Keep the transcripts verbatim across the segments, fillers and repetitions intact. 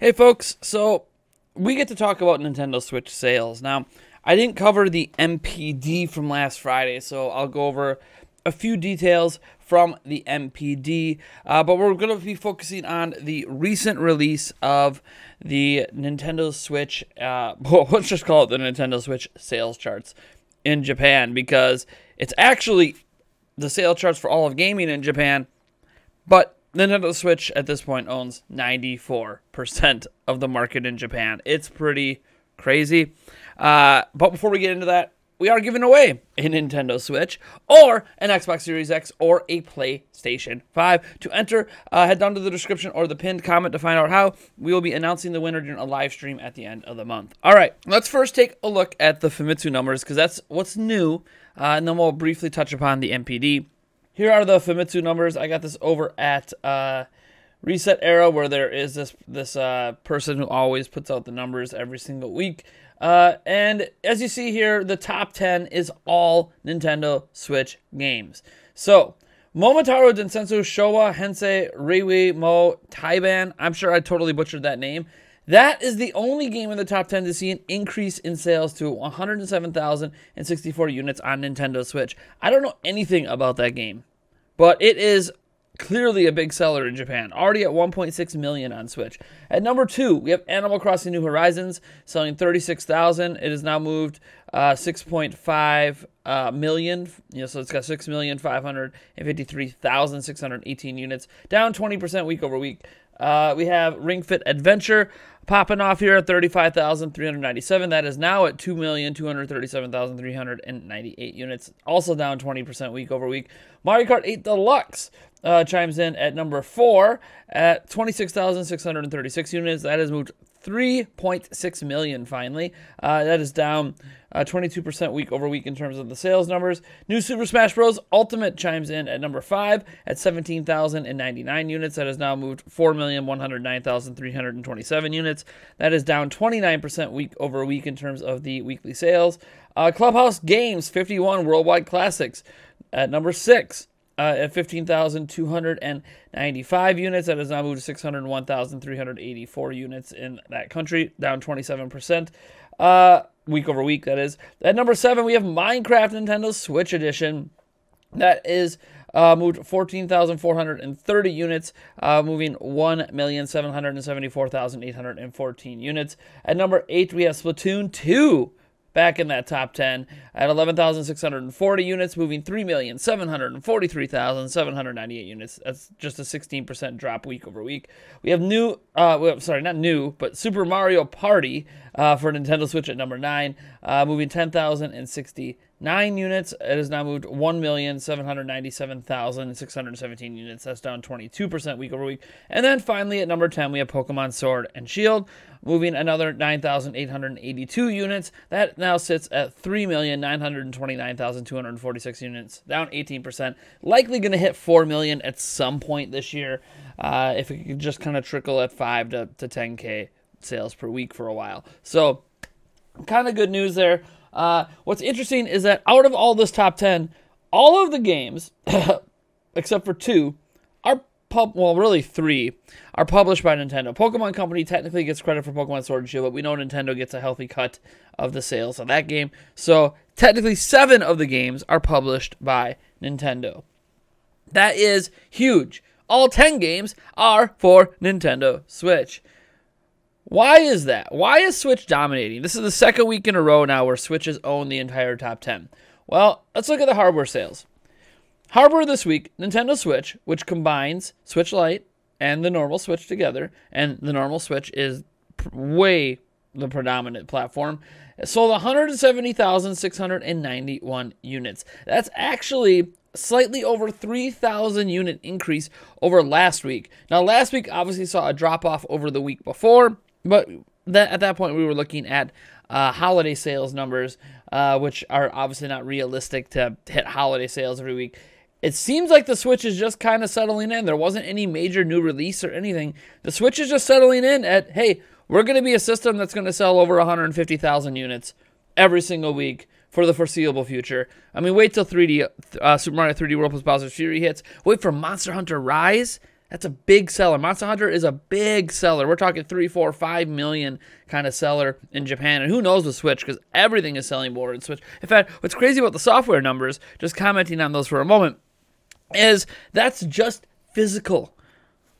Hey folks, so we get to talk about Nintendo Switch sales. Now, I didn't cover the N P D from last Friday, so I'll go over a few details from the N P D, uh, but we're going to be focusing on the recent release of the Nintendo Switch, uh, well, let's just call it the Nintendo Switch sales charts in Japan, because it's actually the sale charts for all of gaming in Japan, but Nintendo Switch at this point owns ninety-four percent of the market in Japan. It's pretty crazy. Uh, but before we get into that, we are giving away a Nintendo Switch or an Xbox Series X or a PlayStation five. To enter, uh, head down to the description or the pinned comment to find out how. We will be announcing the winner during a live stream at the end of the month. All right, let's first take a look at the Famitsu numbers because that's what's new, uh, and then we'll briefly touch upon the N P D. Here are the Famitsu numbers. I got this over at uh, Reset Era, where there is this this uh, person who always puts out the numbers every single week. Uh, and as you see here, the top ten is all Nintendo Switch games. So, Momotaro Densetsu Showa Hensei Reiwa Mo Taiban. I'm sure I totally butchered that name. That is the only game in the top ten to see an increase in sales to one hundred seven thousand sixty-four units on Nintendo Switch. I don't know anything about that game, but it is clearly a big seller in Japan, already at one point six million on Switch. At number two, we have Animal Crossing New Horizons, selling thirty-six thousand. It has now moved uh, six point five uh, million, you know, so it's got six million five hundred fifty-three thousand six hundred eighteen units, down twenty percent week over week. Uh, we have Ring Fit Adventure popping off here at thirty-five thousand three hundred ninety-seven. That is now at two million two hundred thirty-seven thousand three hundred ninety-eight units, also down twenty percent week over week. Mario Kart eight Deluxe uh, chimes in at number four at twenty-six thousand six hundred thirty-six units. That has moved three point six million finally. Uh, that is down uh, twenty-two percent week over week in terms of the sales numbers. New Super Smash Bros Ultimate chimes in at number five at seventeen thousand ninety-nine units. That has now moved four million one hundred nine thousand three hundred twenty-seven units. That is down twenty-nine percent week over week in terms of the weekly sales. Uh, Clubhouse Games fifty-one Worldwide Classics at number six. Uh, at fifteen thousand two hundred ninety-five units. That has now moved to six hundred one thousand three hundred eighty-four units in that country, down twenty-seven percent uh, week over week, that is. At number seven, we have Minecraft Nintendo Switch Edition. That is uh, moved fourteen thousand four hundred thirty units, uh, moving one million seven hundred seventy-four thousand eight hundred fourteen units. At number eight, we have Splatoon two. Back in that top ten at eleven thousand six hundred forty units, moving three million seven hundred forty-three thousand seven hundred ninety-eight units. That's just a sixteen percent drop week over week. We have new, uh, well, sorry, not new, but Super Mario Party uh, for Nintendo Switch at number nine, uh, moving ten thousand sixty-nine units. It has now moved one million seven hundred ninety-seven thousand six hundred seventeen units. That's down twenty-two percent week over week. And then finally at number ten, we have Pokemon Sword and Shield, moving another nine thousand eight hundred eighty-two units. That now sits at three million nine hundred twenty-nine thousand two hundred forty-six units, down eighteen percent. Likely going to hit four million at some point this year, uh, if it could just kind of trickle at five to ten K sales per week for a while. So kind of good news there. Uh, what's interesting is that out of all this top ten, all of the games, except for two, are pub well, really three, are published by Nintendo. Pokemon Company technically gets credit for Pokemon Sword and Shield, but we know Nintendo gets a healthy cut of the sales of that game. So technically seven of the games are published by Nintendo. That is huge. All ten games are for Nintendo Switch. Why is that? Why is Switch dominating? This is the second week in a row now where Switch has owned the entire top ten. Well, let's look at the hardware sales. Hardware this week, Nintendo Switch, which combines Switch Lite and the normal Switch together, and the normal Switch is way the predominant platform, sold one hundred seventy thousand six hundred ninety-one units. That's actually slightly over three thousand unit increase over last week. Now, last week obviously saw a drop-off over the week before, but that, at that point, we were looking at uh, holiday sales numbers, uh, which are obviously not realistic to hit holiday sales every week. It seems like the Switch is just kind of settling in. There wasn't any major new release or anything. The Switch is just settling in at, hey, we're going to be a system that's going to sell over one hundred fifty thousand units every single week for the foreseeable future. I mean, wait till three D, uh, Super Mario three D World plus Bowser's Fury hits. Wait for Monster Hunter Rise. That's a big seller. Monster Hunter is a big seller. We're talking three, four, five million kind of seller in Japan. And who knows with Switch, because everything is selling more in Switch. In fact, what's crazy about the software numbers, just commenting on those for a moment, is that's just physical.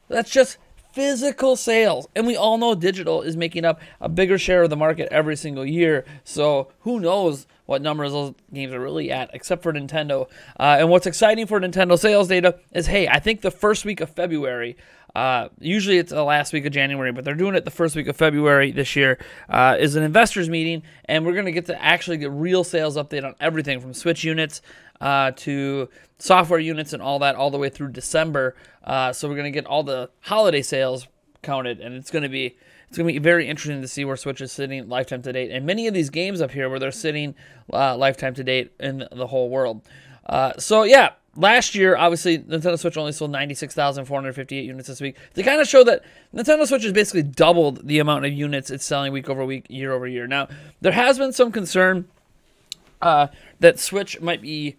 That's just physical sales. And we all know digital is making up a bigger share of the market every single year. So who knows what numbers those games are really at, except for Nintendo. Uh, and what's exciting for Nintendo sales data is, hey, I think the first week of February, uh, usually it's the last week of January, but they're doing it the first week of February this year, uh, is an investors meeting, and we're going to get to actually get real sales update on everything from Switch units uh, to software units and all that, all the way through December. Uh, so we're going to get all the holiday sales counted, and it's going to be... It's going to be very interesting to see where Switch is sitting lifetime to date. And many of these games up here where they're sitting uh, lifetime to date in the whole world. Uh, so, yeah, last year, obviously, Nintendo Switch only sold ninety-six thousand four hundred fifty-eight units this week. They kind of show that Nintendo Switch has basically doubled the amount of units it's selling week over week, year over year. Now, there has been some concern uh, that Switch might be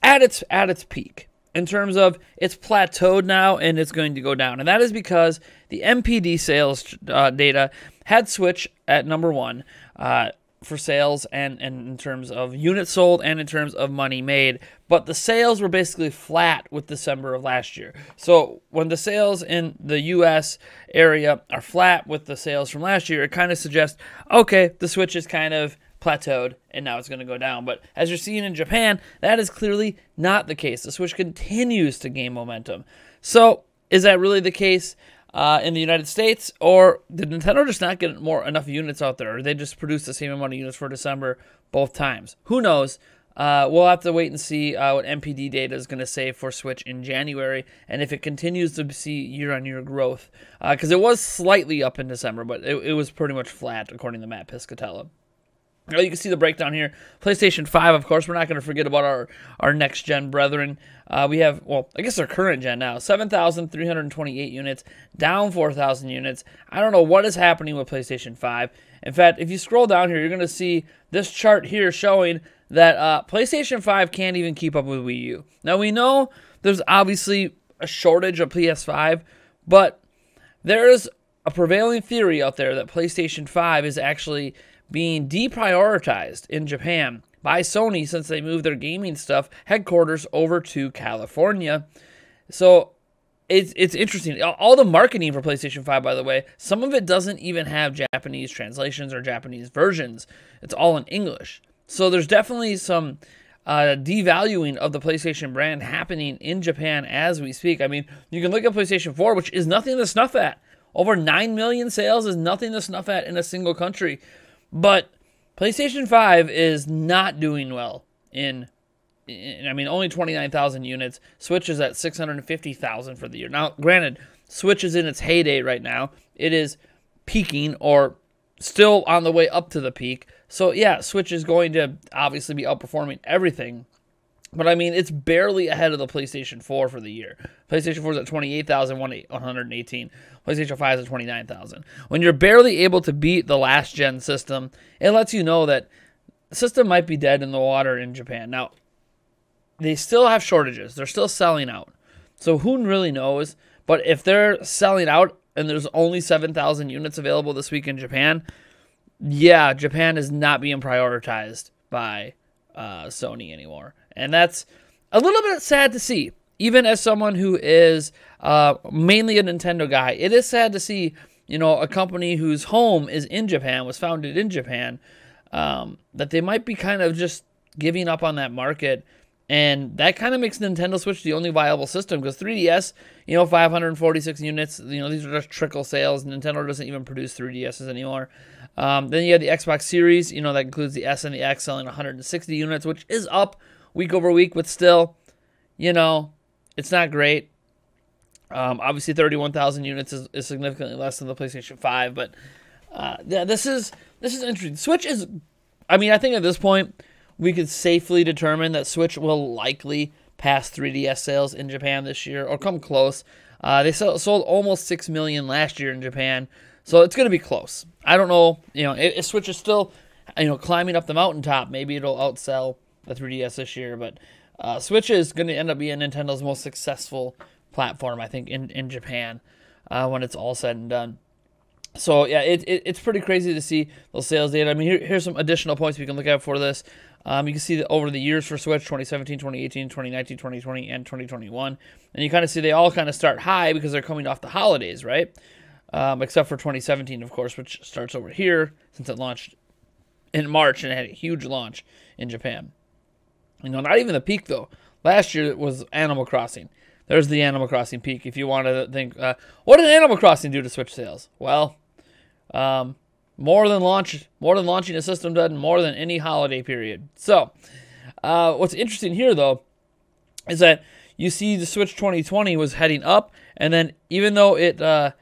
at its, at its peak, in terms of it's plateaued now and it's going to go down. And that is because the N P D sales uh, data had Switch at number one uh, for sales and, and in terms of units sold and in terms of money made. But the sales were basically flat with December of last year. So when the sales in the U S area are flat with the sales from last year, it kind of suggests, okay, the Switch is kind of plateaued and now it's going to go down. But as you're seeing in Japan, that is clearly not the case. The Switch continues to gain momentum. So is that really the case uh, in the United States, or did Nintendo just not get more enough units out there, or they just produced the same amount of units for December both times? Who knows? Uh, we'll have to wait and see uh, what N P D data is going to say for Switch in January, and if it continues to see year-on-year growth, because uh, it was slightly up in December, but it, it was pretty much flat according to Matt Piscatella. You can see the breakdown here. PlayStation five, of course, we're not going to forget about our, our next-gen brethren. Uh, we have, well, I guess they're current-gen now, seven thousand three hundred twenty-eight units, down four thousand units. I don't know what is happening with PlayStation five. In fact, if you scroll down here, you're going to see this chart here showing that uh, PlayStation five can't even keep up with Wii U. Now, we know there's obviously a shortage of P S five, but there is a prevailing theory out there that PlayStation five is actually being deprioritized in Japan by Sony since they moved their gaming stuff headquarters over to California. So it's, it's interesting. All the marketing for PlayStation five, by the way, some of it doesn't even have Japanese translations or Japanese versions. It's all in English. So there's definitely some uh, devaluing of the PlayStation brand happening in Japan as we speak. I mean, you can look at PlayStation four, which is nothing to snuff at. Over nine million sales is nothing to snuff at in a single country. But PlayStation five is not doing well in, in I mean, only twenty-nine thousand units. Switch is at six hundred fifty thousand for the year. Now, granted, Switch is in its heyday right now. It is peaking or still on the way up to the peak. So, yeah, Switch is going to obviously be outperforming everything. But, I mean, it's barely ahead of the PlayStation four for the year. PlayStation four is at twenty-eight thousand one hundred eighteen. PlayStation five is at twenty-nine thousand. When you're barely able to beat the last-gen system, it lets you know that the system might be dead in the water in Japan. Now, they still have shortages. They're still selling out. So who really knows? But if they're selling out and there's only seven thousand units available this week in Japan, yeah, Japan is not being prioritized by uh, Sony anymore. And that's a little bit sad to see, even as someone who is uh, mainly a Nintendo guy. It is sad to see, you know, a company whose home is in Japan, was founded in Japan, um, that they might be kind of just giving up on that market. And that kind of makes Nintendo Switch the only viable system, because three D S, you know, five hundred forty-six units, you know, these are just trickle sales. Nintendo doesn't even produce three D Ss anymore. Um, then you have the Xbox Series, you know, that includes the S and the X, selling one hundred sixty units, which is up week over week, but still, you know, it's not great. Um, obviously, thirty-one thousand units is, is significantly less than the PlayStation five, but uh, yeah, this is this is interesting. Switch is, I mean, I think at this point, we could safely determine that Switch will likely pass three D S sales in Japan this year, or come close. Uh, they sold, sold almost six million last year in Japan, so it's going to be close. I don't know, you know, if Switch is still, you know, climbing up the mountaintop, maybe it'll outsell the three D S this year, but uh, Switch is going to end up being Nintendo's most successful platform, I think, in, in Japan uh, when it's all said and done. So, yeah, it, it, it's pretty crazy to see those sales data. I mean, here, here's some additional points we can look at for this. Um, you can see that over the years for Switch, twenty seventeen, twenty eighteen, twenty nineteen, twenty twenty, and twenty twenty-one. And you kind of see they all kind of start high because they're coming off the holidays, right? Um, except for twenty seventeen, of course, which starts over here since it launched in March and it had a huge launch in Japan. You know, not even the peak, though. Last year it was Animal Crossing. There's the Animal Crossing peak. If you want to think, uh, what did Animal Crossing do to Switch sales? Well, um, more than launch, more than launching a system does, more than any holiday period. So, uh, what's interesting here, though, is that you see the Switch twenty twenty was heading up, and then even though it uh,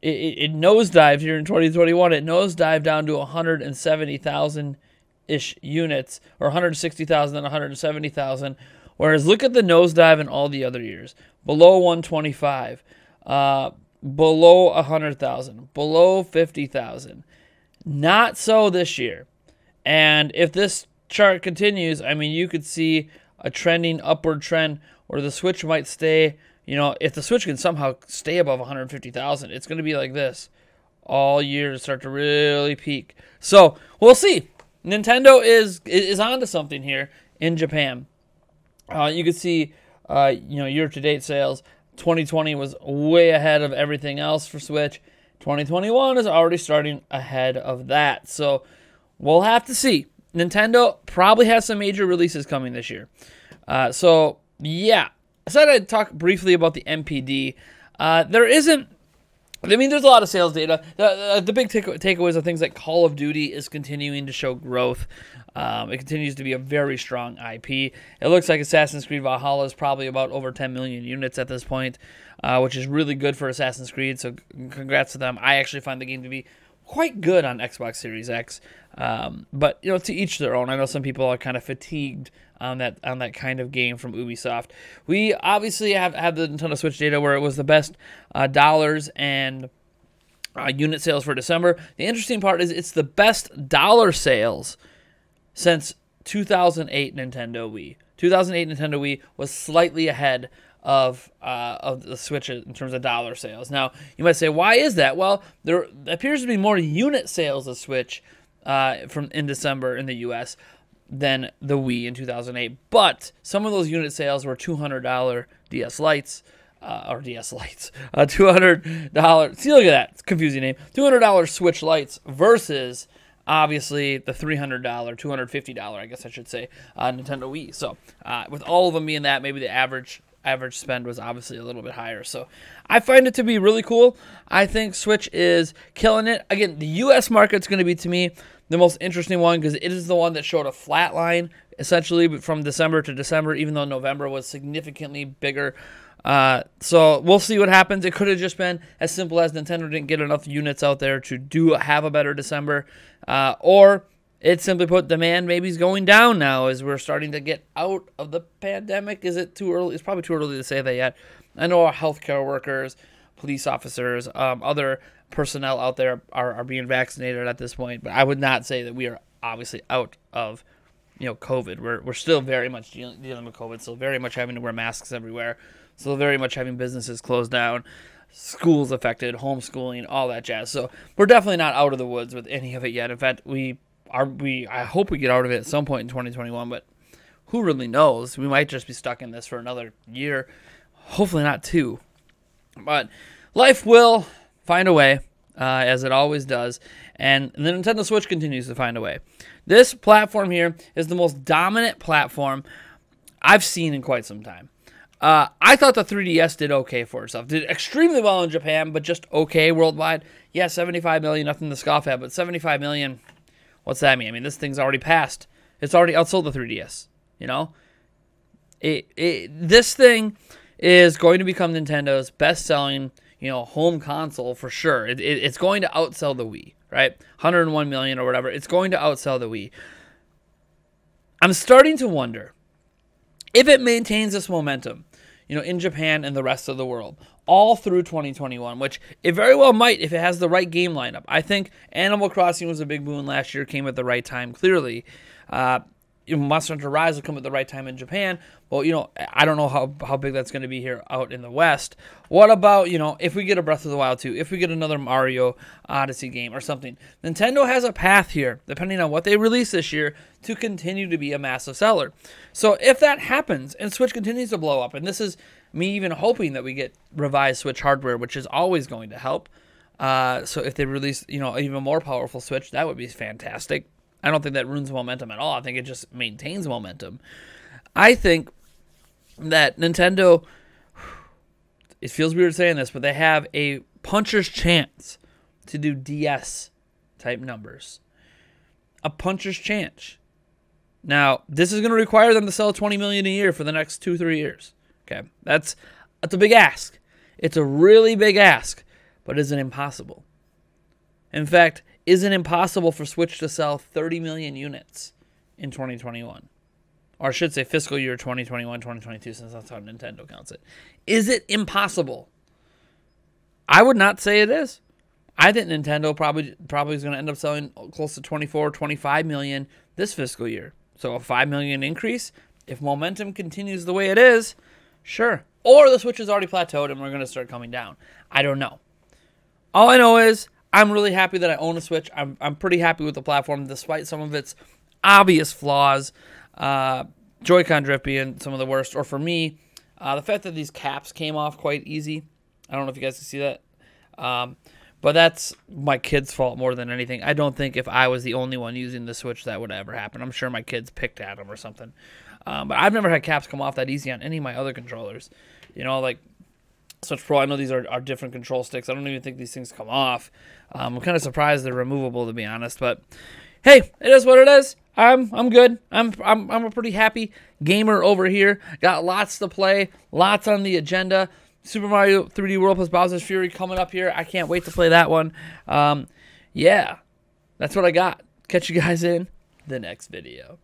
it, it nosedived here in twenty twenty-one, it nosedived down to one hundred seventy thousand-ish units, or one hundred sixty thousand and one hundred seventy thousand. Whereas look at the nosedive in all the other years. Below one twenty-five, uh, below one hundred thousand, below fifty thousand. Not so this year. And if this chart continues, I mean, you could see a trending upward trend where the Switch might stay, you know, if the Switch can somehow stay above one hundred fifty thousand, it's going to be like this all year to start to really peak. So we'll see. Nintendo is, is onto something here in Japan. Uh, you can see, uh, you know, year-to-date sales. twenty twenty was way ahead of everything else for Switch. twenty twenty-one is already starting ahead of that. So we'll have to see. Nintendo probably has some major releases coming this year. Uh, so, yeah. I said I'd talk briefly about the N P D. Uh, there isn't... I mean, there's a lot of sales data. The, the, the big take takeaways are things like Call of Duty is continuing to show growth. Um, it continues to be a very strong I P. It looks like Assassin's Creed Valhalla is probably about over ten million units at this point, uh, which is really good for Assassin's Creed, so congrats to them. I actually find the game to be quite good on Xbox Series X, um, but you know, to each their own. I know some people are kind of fatigued on that on that kind of game from Ubisoft. We obviously have, have the Nintendo Switch data where it was the best uh, dollars and uh, unit sales for December. The interesting part is it's the best dollar sales since two thousand eight Nintendo Wii. two thousand eight Nintendo Wii was slightly ahead of uh, of the Switch in terms of dollar sales. Now, you might say, why is that? Well, there appears to be more unit sales of Switch uh, from in December in the U S than the Wii in two thousand eight. But some of those unit sales were two hundred dollar D S Lites, uh, or D S Lites, uh, two hundred dollar, see, look at that, it's a confusing name, two hundred dollar Switch Lites versus, obviously, the three hundred dollar, two hundred fifty dollar, I guess I should say, uh, Nintendo Wii. So, uh, with all of them being that, maybe the average... average spend was obviously a little bit higher. So I find it to be really cool. I think Switch is killing it. Again, the U S market's going to be, to me, the most interesting one because it is the one that showed a flat line, essentially, from December to December, even though November was significantly bigger. Uh, so we'll see what happens. It could have just been as simple as Nintendo didn't get enough units out there to do have a better December, uh, or... It simply put, demand maybe is going down now as we're starting to get out of the pandemic. Is it too early? It's probably too early to say that yet. I know our healthcare workers, police officers, um, other personnel out there are, are being vaccinated at this point, but I would not say that we are obviously out of, you know, COVID. We're, we're still very much dealing, dealing with COVID, still very much having to wear masks everywhere, still very much having businesses closed down, schools affected, homeschooling, all that jazz. So we're definitely not out of the woods with any of it yet. In fact, we... Are we? I hope we get out of it at some point in twenty twenty-one, but who really knows? We might just be stuck in this for another year. Hopefully not two. But life will find a way, uh, as it always does, and the Nintendo Switch continues to find a way. This platform here is the most dominant platform I've seen in quite some time. Uh, I thought the three D S did okay for itself. Did extremely well in Japan, but just okay worldwide. Yeah, seventy-five million, nothing to scoff at, but seventy-five million... What's that mean? I mean, this thing's already passed. It's already outsold the three D S, you know? It, it, this thing is going to become Nintendo's best-selling, you know, home console for sure. It, it, it's going to outsell the Wii, right? one hundred one million or whatever. It's going to outsell the Wii. I'm starting to wonder if it maintains this momentum, you know, in Japan and the rest of the world, all through twenty twenty-one, which it very well might if it has the right game lineup. I think Animal Crossing was a big boon last year, came at the right time, clearly. Uh, you know, Monster Hunter Rise will come at the right time in Japan. Well, you know, I don't know how, how big that's going to be here out in the West. What about, you know, if we get a Breath of the Wild two, if we get another Mario Odyssey game or something? Nintendo has a path here, depending on what they release this year, to continue to be a massive seller. So if that happens and Switch continues to blow up, and this is me even hoping that we get revised Switch hardware, which is always going to help. Uh, so if they release, you know, an even more powerful Switch, that would be fantastic. I don't think that ruins momentum at all. I think it just maintains momentum. I think that Nintendo, it feels weird saying this, but they have a puncher's chance to do D S-type numbers. A puncher's chance. Now, this is going to require them to sell twenty million dollars a year for the next two, three years. Okay, that's, that's a big ask. It's a really big ask, but is it impossible? In fact, is it impossible for Switch to sell thirty million units in twenty twenty-one? Or I should say fiscal year twenty twenty-one, twenty twenty-two, since that's how Nintendo counts it. Is it impossible? I would not say it is. I think Nintendo probably probably is going to end up selling close to twenty-four, twenty-five million this fiscal year. So a five million increase, if momentum continues the way it is, sure. Or the Switch is already plateaued and we're going to start coming down. I don't know. All I know is I'm really happy that I own a Switch. I'm, I'm pretty happy with the platform, despite some of its obvious flaws. Uh, Joy-Con drift being some of the worst. Or for me, uh, the fact that these caps came off quite easy. I don't know if you guys can see that. Um, but that's my kid's fault more than anything. I don't think if I was the only one using the Switch that would ever happen. I'm sure my kids picked at them or something. Um, but I've never had caps come off that easy on any of my other controllers. You know, like Switch Pro, I know these are, are different control sticks. I don't even think these things come off. Um, I'm kind of surprised they're removable, to be honest. But hey, it is what it is. I'm I'm good. I'm I'm I'm a pretty happy gamer over here. Got lots to play, lots on the agenda. Super Mario three D World plus Bowser's Fury coming up here. I can't wait to play that one. Um, yeah, that's what I got. Catch you guys in the next video.